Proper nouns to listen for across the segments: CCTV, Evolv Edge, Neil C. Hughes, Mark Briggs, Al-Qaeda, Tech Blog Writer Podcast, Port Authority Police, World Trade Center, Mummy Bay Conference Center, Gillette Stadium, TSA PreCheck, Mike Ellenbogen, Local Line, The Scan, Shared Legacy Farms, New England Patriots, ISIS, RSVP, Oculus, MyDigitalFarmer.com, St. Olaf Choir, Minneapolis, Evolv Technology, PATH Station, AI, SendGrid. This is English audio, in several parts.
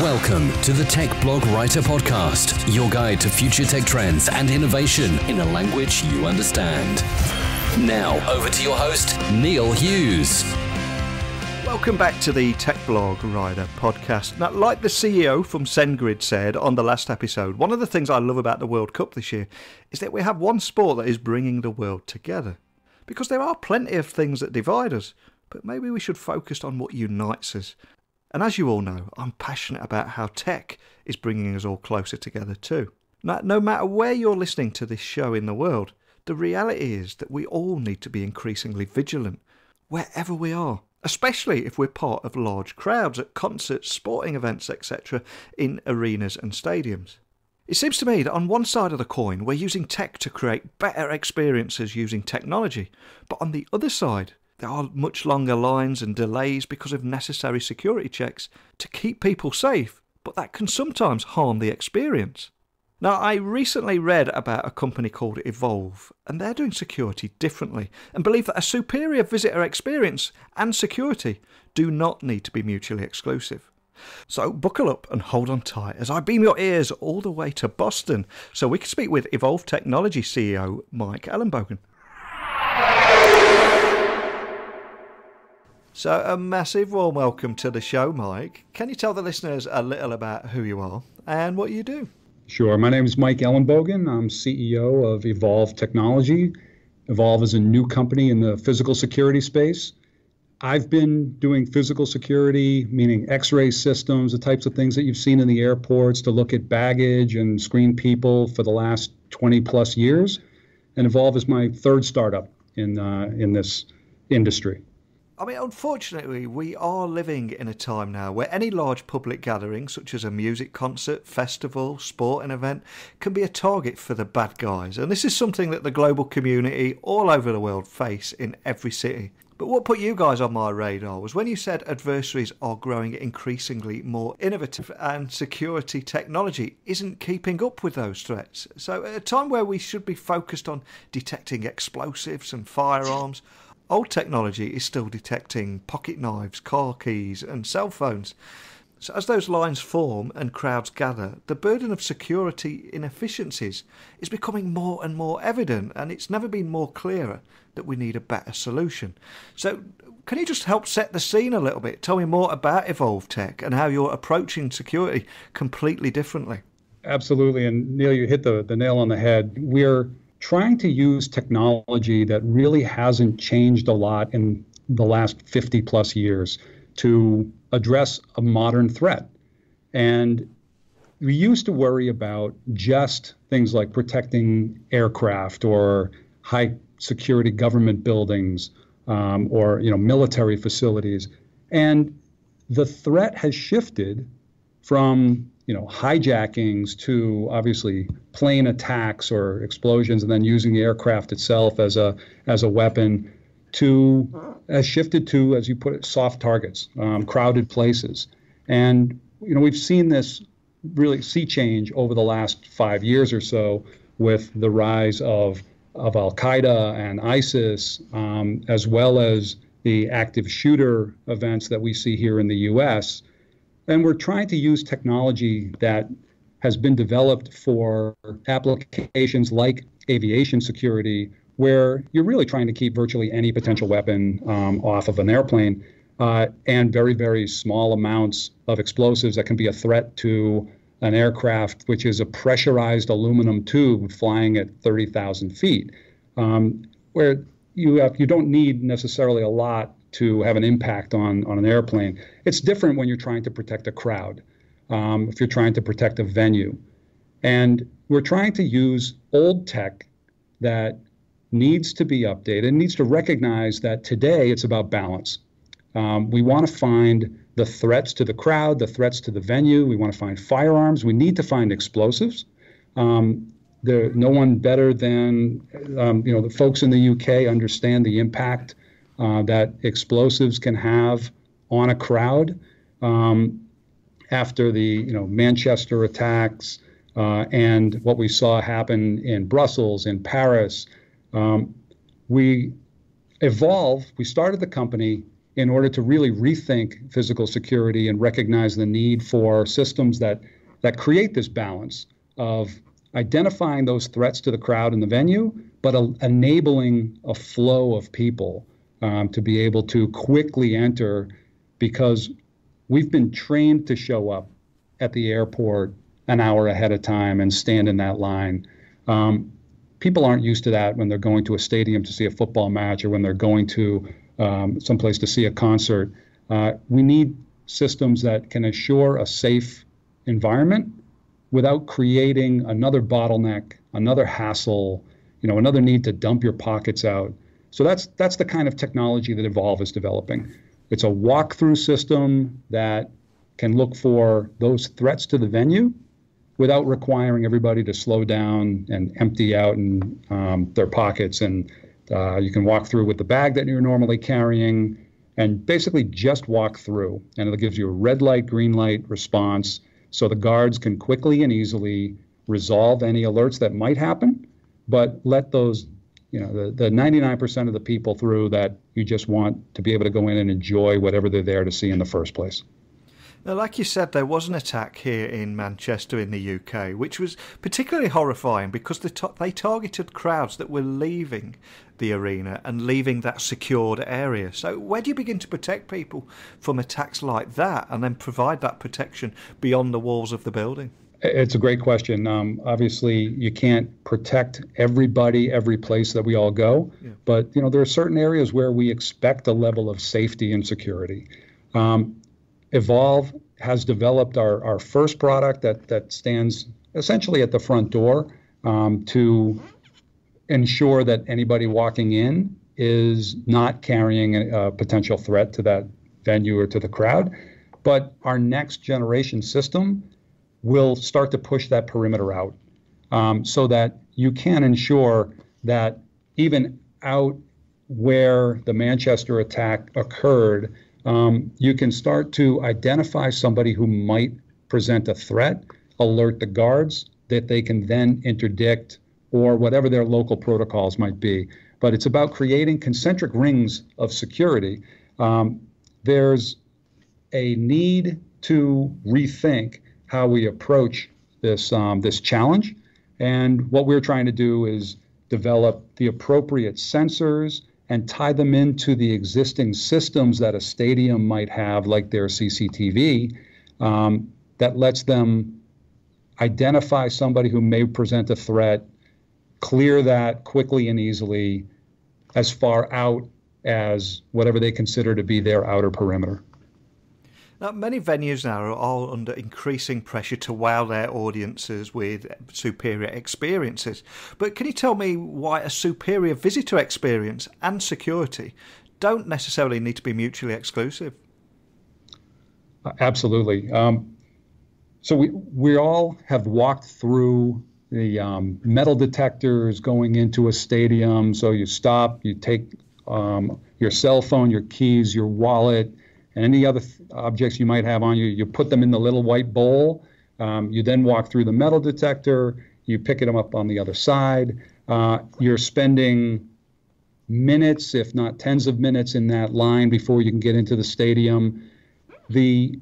Welcome to the Tech Blog Writer Podcast, your guide to future tech trends and innovation in a language you understand. Now, over to your host, Neil Hughes. Welcome back to the Tech Blog Writer Podcast. Now, like the CEO from SendGrid said on the last episode, one of the things I love about the World Cup this year is that we have one sport that is bringing the world together. Because there are plenty of things that divide us, but maybe we should focus on what unites us. And as you all know, I'm passionate about how tech is bringing us all closer together too. Now, no matter where you're listening to this show in the world, the reality is that we all need to be increasingly vigilant wherever we are, especially if we're part of large crowds at concerts, sporting events, etc., in arenas and stadiums. It seems to me that on one side of the coin, we're using tech to create better experiences using technology, but on the other side, there are much longer lines and delays because of necessary security checks to keep people safe, but that can sometimes harm the experience. Now, I recently read about a company called Evolv, and they're doing security differently and believe that a superior visitor experience and security do not need to be mutually exclusive. So buckle up and hold on tight as I beam your ears all the way to Boston so we can speak with Evolv Technology CEO Mike Ellenbogen. So a massive warm welcome to the show, Mike. Can you tell the listeners a little about who you are and what you do? Sure. My name is Mike Ellenbogen. I'm CEO of Evolv Technology. Evolv is a new company in the physical security space. I've been doing physical security, meaning x-ray systems, the types of things that you've seen in the airports to look at baggage and screen people for the last 20 plus years. And Evolv is my third startup in this industry. I mean, unfortunately, we are living in a time now where any large public gathering, such as a music concert, festival, sporting event, can be a target for the bad guys. And this is something that the global community all over the world face in every city. But what put you guys on my radar was when you said adversaries are growing increasingly more innovative and security technology isn't keeping up with those threats. So at a time where we should be focused on detecting explosives and firearms, old technology is still detecting pocket knives, car keys and cell phones. So as those lines form and crowds gather, the burden of security inefficiencies is becoming more and more evident, and it's never been more clearer that we need a better solution. So can you just help set the scene a little bit? Tell me more about Evolv Tech and how you're approaching security completely differently. Absolutely. And Neil, you hit the nail on the head. We're trying to use technology that really hasn't changed a lot in the last 50 plus years to address a modern threat. And we used to worry about just things like protecting aircraft or high security government buildings or military facilities. And the threat has shifted from hijackings to obviously plane attacks or explosions, and then using the aircraft itself as a weapon, to has shifted to, as you put it, soft targets, crowded places. And we've seen this really sea change over the last 5 years or so with the rise of Al-Qaeda and ISIS, as well as the active shooter events that we see here in the U.S. And we're trying to use technology that has been developed for applications like aviation security, where you're really trying to keep virtually any potential weapon off of an airplane and very, very small amounts of explosives that can be a threat to an aircraft, which is a pressurized aluminum tube flying at 30,000 feet, where you don't need necessarily a lot to have an impact on an airplane. It's different when you're trying to protect a crowd, if you're trying to protect a venue. And we're trying to use old tech that needs to be updated, needs to recognize that today it's about balance. We want to find the threats to the crowd, the threats to the venue. We want to find firearms. We need to find explosives. There's no one better than the folks in the UK understand the impact that explosives can have on a crowd. After the Manchester attacks and what we saw happen in Brussels, in Paris, we started the company in order to really rethink physical security and recognize the need for systems that create this balance of identifying those threats to the crowd and the venue, but enabling a flow of people to be able to quickly enter, because we've been trained to show up at the airport an hour ahead of time and stand in that line. People aren't used to that when they're going to a stadium to see a football match or when they're going to someplace to see a concert. We need systems that can assure a safe environment without creating another bottleneck, another hassle, another need to dump your pockets out. So that's the kind of technology that Evolv is developing. It's a walk-through system that can look for those threats to the venue without requiring everybody to slow down and empty out and their pockets. And you can walk through with the bag that you're normally carrying and basically just walk through. And it gives you a red light, green light response, so the guards can quickly and easily resolve any alerts that might happen, but let those, the 99% of the people through that you just want to be able to go in and enjoy whatever they're there to see in the first place. Now, like you said, there was an attack here in Manchester in the UK, which was particularly horrifying because they targeted crowds that were leaving the arena and leaving that secured area. So where do you begin to protect people from attacks like that and then provide that protection beyond the walls of the building? It's a great question. Obviously, you can't protect everybody, every place that we all go. Yeah. But, there are certain areas where we expect a level of safety and security. Evolv has developed our first product that stands essentially at the front door to ensure that anybody walking in is not carrying a potential threat to that venue or to the crowd. But our next generation system will start to push that perimeter out so that you can ensure that even out where the Manchester attack occurred, you can start to identify somebody who might present a threat, alert the guards that they can then interdict or whatever their local protocols might be. But it's about creating concentric rings of security. There's a need to rethink how we approach this, this challenge. And what we're trying to do is develop the appropriate sensors and tie them into the existing systems that a stadium might have, like their CCTV, that lets them identify somebody who may present a threat, clear that quickly and easily as far out as whatever they consider to be their outer perimeter. Now, many venues now are all under increasing pressure to wow their audiences with superior experiences. But can you tell me why a superior visitor experience and security don't necessarily need to be mutually exclusive? Absolutely. So we all have walked through the metal detectors going into a stadium. So you stop, you take your cell phone, your keys, your wallet, and any other objects you might have on you, you put them in the little white bowl. You then walk through the metal detector. You pick them up on the other side. You're spending minutes, if not tens of minutes, in that line before you can get into the stadium. The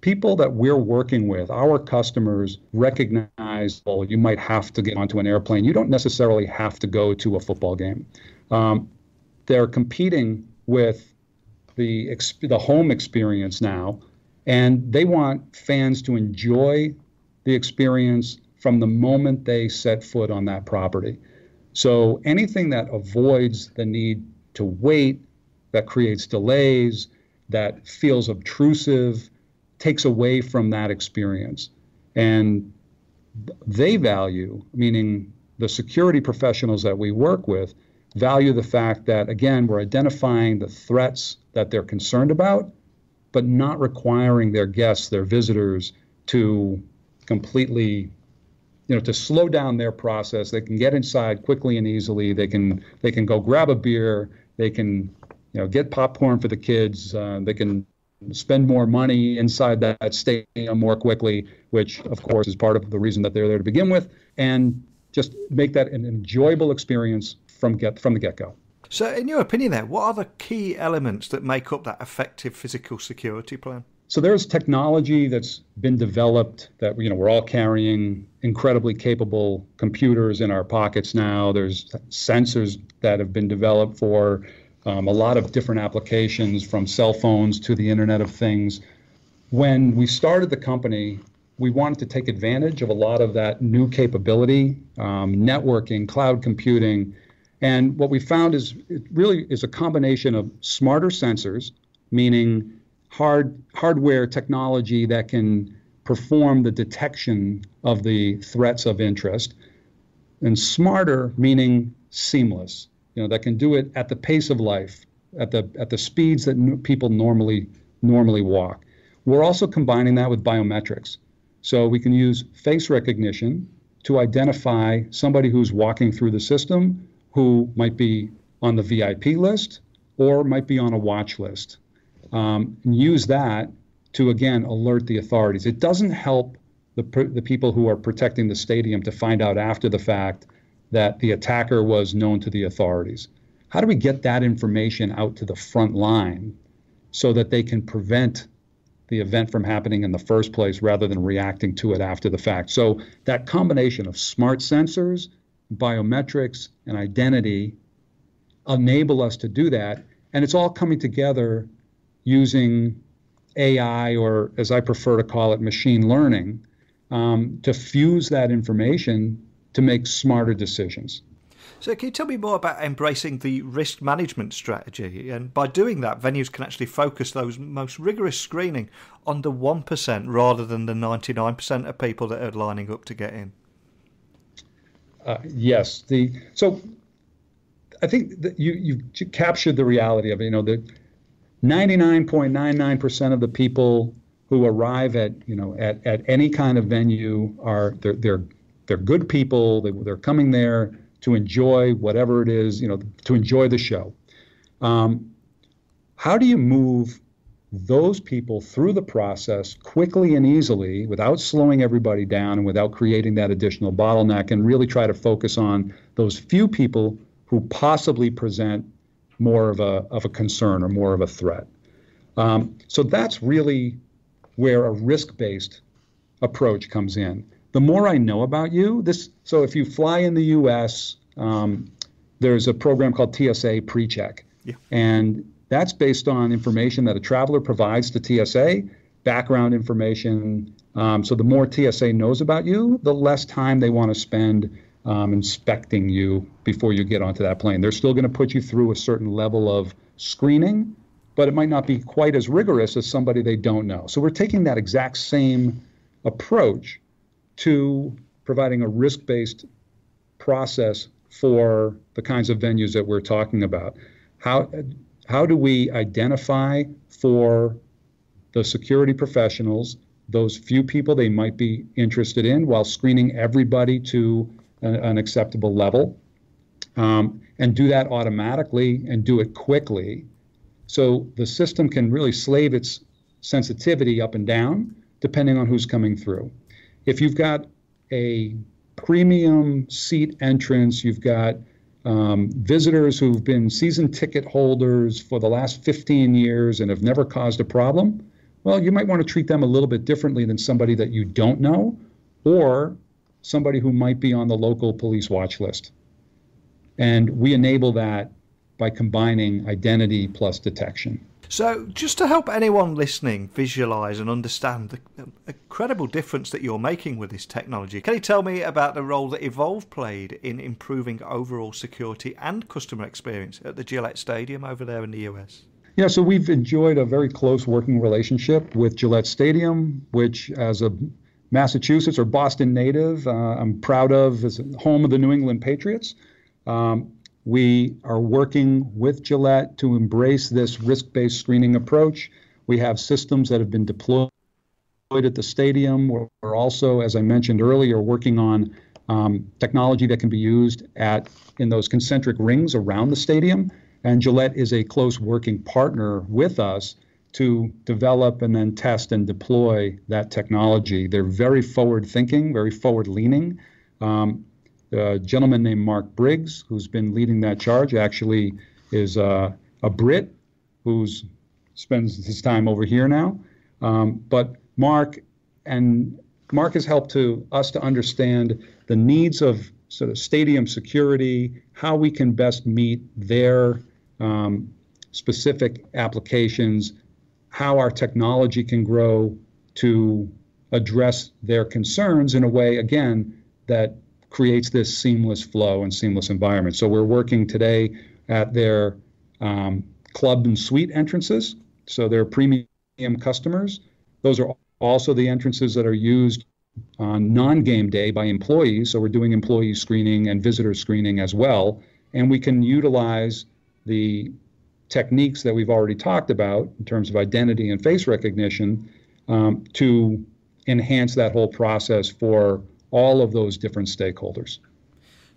people that we're working with, our customers, recognize, well, you might have to get onto an airplane. You don't necessarily have to go to a football game. They're competing with the home experience now, and they want fans to enjoy the experience from the moment they set foot on that property. So anything that avoids the need to wait, that creates delays, that feels obtrusive, takes away from that experience. And they value, meaning the security professionals that we work with, value the fact that, again, we're identifying the threats that they're concerned about, but not requiring their guests, their visitors, to completely, to slow down their process. They can get inside quickly and easily. They can go grab a beer. They can, get popcorn for the kids. They can spend more money inside that stadium more quickly, which, of course, is part of the reason that they're there to begin with, and just make that an enjoyable experience from the get-go. So in your opinion there, what are the key elements that make up that effective physical security plan? So there's technology that's been developed that, you know, we're all carrying incredibly capable computers in our pockets now. There's sensors that have been developed for a lot of different applications, from cell phones to the Internet of Things. When we started the company, we wanted to take advantage of a lot of that new capability, networking, cloud computing. And what we found is it really is a combination of smarter sensors, meaning hardware technology that can perform the detection of the threats of interest, and smarter meaning seamless, you know, that can do it at the pace of life, at the speeds that people normally walk. We're also combining that with biometrics. So we can use face recognition to identify somebody who's walking through the system, who might be on the VIP list or might be on a watch list. And use that to, again, alert the authorities. It doesn't help the people who are protecting the stadium to find out after the fact that the attacker was known to the authorities. How do we get that information out to the front line so that they can prevent the event from happening in the first place rather than reacting to it after the fact? So that combination of smart sensors, biometrics, and identity enable us to do that, and it's all coming together using AI, or as I prefer to call it, machine learning, to fuse that information to make smarter decisions. So can you tell me more about embracing the risk management strategy? And by doing that, venues can actually focus those most rigorous screening on the 1% rather than the 99% of people that are lining up to get in. Yes. So I think that you captured the reality of it. You know, the 99.99% of the people who arrive at any kind of venue are they're good people. They're coming there to enjoy whatever it is, you know, to enjoy the show. How do you move those people through the process quickly and easily without slowing everybody down and without creating that additional bottleneck, and really try to focus on those few people who possibly present more of a concern or more of a threat? So that's really where a risk-based approach comes in. The more I know about you, so if you fly in the U.S., there's a program called TSA PreCheck. Yeah. And that's based on information that a traveler provides to TSA, background information. So the more TSA knows about you, the less time they want to spend inspecting you before you get onto that plane. They're still going to put you through a certain level of screening, but it might not be quite as rigorous as somebody they don't know. So we're taking that exact same approach to providing a risk-based process for the kinds of venues that we're talking about. How do we identify for the security professionals those few people they might be interested in, while screening everybody to an acceptable level, and do that automatically and do it quickly, so the system can really slave its sensitivity up and down depending on who's coming through. If you've got a premium seat entrance, you've got visitors who've been season ticket holders for the last 15 years and have never caused a problem, well, you might want to treat them a little bit differently than somebody that you don't know, or somebody who might be on the local police watch list. And we enable that by combining identity plus detection. So just to help anyone listening visualize and understand the incredible difference that you're making with this technology, can you tell me about the role that Evolv played in improving overall security and customer experience at the Gillette Stadium over there in the US? Yeah, so we've enjoyed a very close working relationship with Gillette Stadium, which, as a Massachusetts or Boston native, I'm proud of, as home of the New England Patriots. We are working with Gillette to embrace this risk-based screening approach. We have systems that have been deployed at the stadium. We're also, as I mentioned earlier, working on technology that can be used in those concentric rings around the stadium. And Gillette is a close working partner with us to develop and then test and deploy that technology. They're very forward-thinking, very forward-leaning. A gentleman named Mark Briggs, who's been leading that charge, actually a Brit who's spends his time over here now. But Mark has helped us to understand the needs of sort of stadium security, how we can best meet their specific applications, how our technology can grow to address their concerns in a way, again, that creates this seamless flow and seamless environment. So we're working today at their club and suite entrances, so their premium customers. Those are also the entrances that are used on non-game day by employees, so we're doing employee screening and visitor screening as well, and we can utilize the techniques that we've already talked about in terms of identity and face recognition to enhance that whole process for all of those different stakeholders.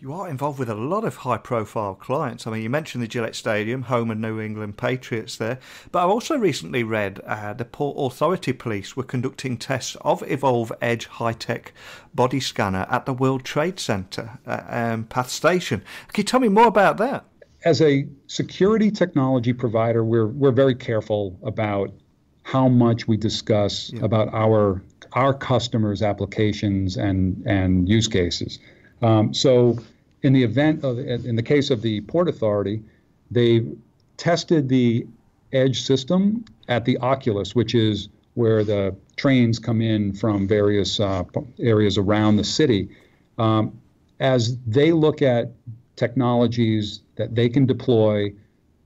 You are involved with a lot of high-profile clients. I mean, you mentioned the Gillette Stadium, home of New England Patriots there, but I've also recently read the Port Authority Police were conducting tests of Evolv Edge high-tech body scanner at the World Trade Center PATH Station. Can you tell me more about that? As a security technology provider, we're very careful about how much we discuss about our customers' applications and use cases. So in the case of the Port Authority, they tested the Edge system at the Oculus, which is where the trains come in from various areas around the city. As they look at technologies that they can deploy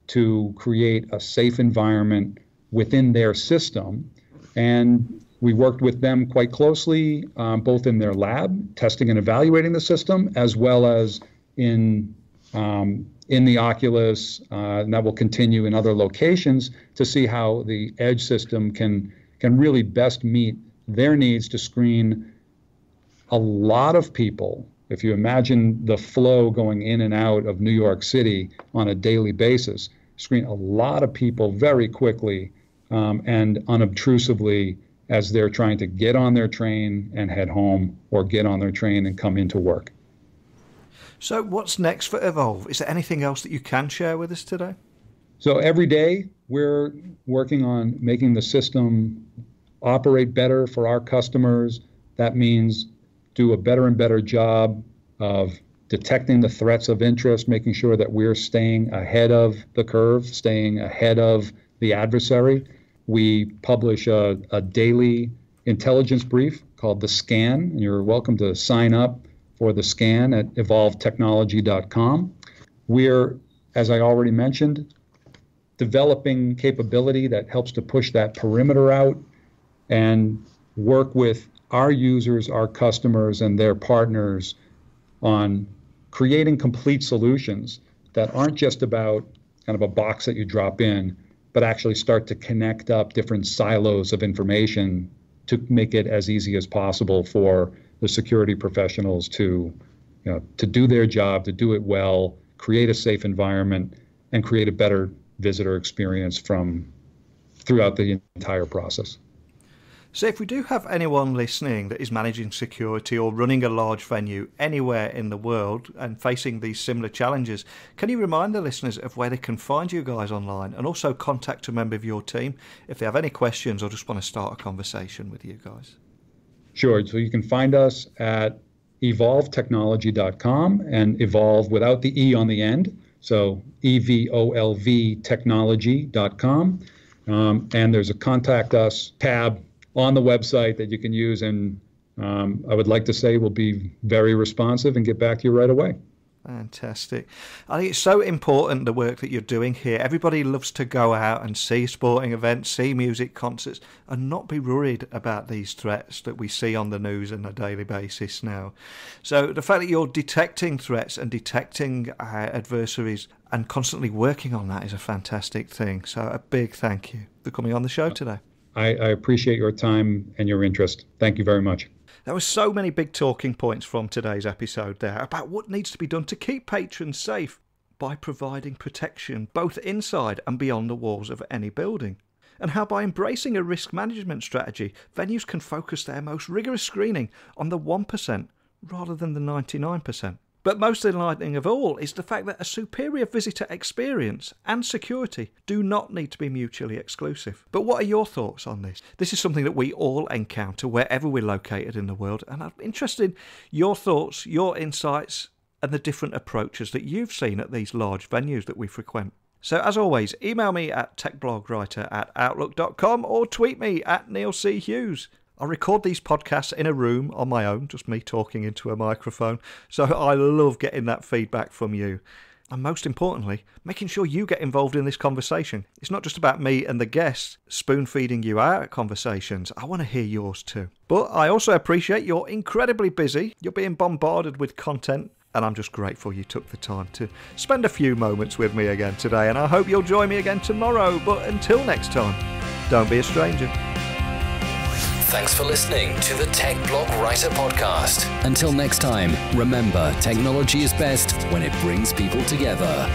to create a safe environment within their system, and we worked with them quite closely, both in their lab, testing and evaluating the system, as well as in the Oculus, and that will continue in other locations to see how the Edge system can really best meet their needs to screen a lot of people. If you imagine the flow going in and out of New York City on a daily basis, screen a lot of people very quickly and unobtrusively as they're trying to get on their train and head home or get on their train and come into work. So what's next for Evolv? Is there anything else that you can share with us today? So every day we're working on making the system operate better for our customers. That means do a better and better job of detecting the threats of interest, making sure that we're staying ahead of the curve, staying ahead of the adversary. We publish a daily intelligence brief called The Scan, and you're welcome to sign up for The Scan at evolvtechnology.com. We're, as I already mentioned, developing capability that helps to push that perimeter out and work with our users, our customers, and their partners on creating complete solutions that aren't just about kind of a box that you drop in, but actually start to connect up different silos of information to make it as easy as possible for the security professionals to do their job, to do it well, create a safe environment, and create a better visitor experience throughout the entire process. So if we do have anyone listening that is managing security or running a large venue anywhere in the world and facing these similar challenges, can you remind the listeners of where they can find you guys online and also contact a member of your team if they have any questions or just want to start a conversation with you guys? Sure. So you can find us at evolvtechnology.com, and Evolv without the E on the end. So E-V-O-L-V technology.com. And there's a contact us tab on the website that you can use, and I would like to say we'll be very responsive and get back to you right away. Fantastic. I think it's so important, the work that you're doing here. Everybody loves to go out and see sporting events, see music concerts, and not be worried about these threats that we see on the news on a daily basis now. So the fact that you're detecting threats and detecting adversaries and constantly working on that is a fantastic thing. So a big thank you for coming on the show today. I appreciate your time and your interest. Thank you very much. There were so many big talking points from today's episode there about what needs to be done to keep patrons safe by providing protection both inside and beyond the walls of any building, and how by embracing a risk management strategy, venues can focus their most rigorous screening on the 1% rather than the 99%. But most enlightening of all is the fact that a superior visitor experience and security do not need to be mutually exclusive. But what are your thoughts on this? This is something that we all encounter wherever we're located in the world, and I'm interested in your thoughts, your insights, and the different approaches that you've seen at these large venues that we frequent. So as always, email me at techblogwriter@outlook.com or tweet me at Neil C. Hughes. I record these podcasts in a room on my own, just me talking into a microphone, so I love getting that feedback from you. And most importantly, making sure you get involved in this conversation. It's not just about me and the guests spoon-feeding you our conversations. I want to hear yours too. But I also appreciate you're incredibly busy. You're being bombarded with content, and I'm just grateful you took the time to spend a few moments with me again today, and I hope you'll join me again tomorrow. But until next time, don't be a stranger. Thanks for listening to the Tech Blog Writer Podcast. Until next time, remember, technology is best when it brings people together.